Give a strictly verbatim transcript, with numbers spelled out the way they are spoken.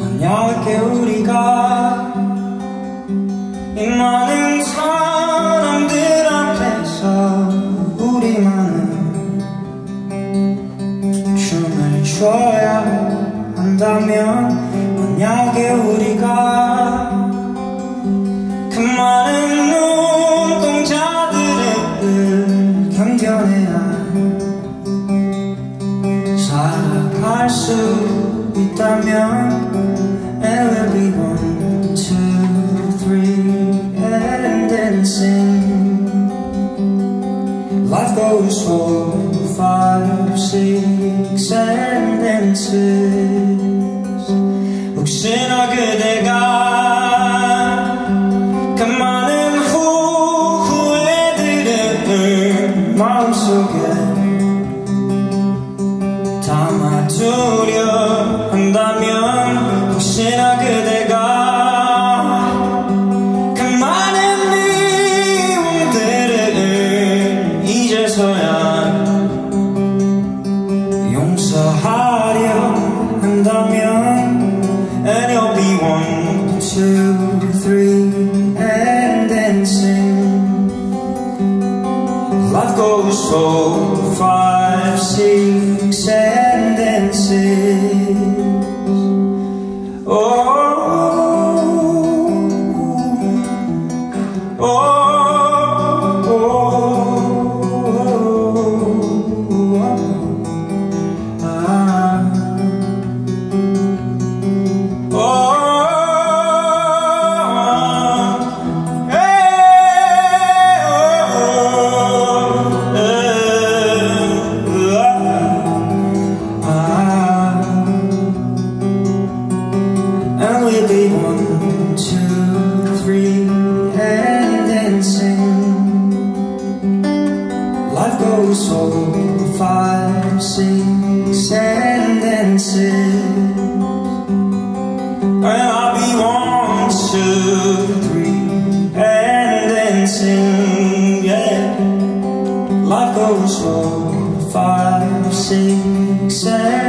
만약에 우리가 이 많은 사람들 앞에서 우리만은 춤을 춰야 한다면, 만약에 우리가 그 많은 눈동자들을 견뎌내야 살아갈 수 있다면, life goes four, five, six, and then six. 혹시나 그대가 그 많은 후회들의 늘 마음속에 담아두려 한다면, 혹시나 그대가 용서하려 한다면, and you'll be one, two, three, and then sing. Life goes four, five, six, and then sing. Oh, oh. One, two, three, and then sing. Life goes four, five, six, and then sing. And I'll be one, two, three, and then sing. Yeah. Life goes four, five, six, and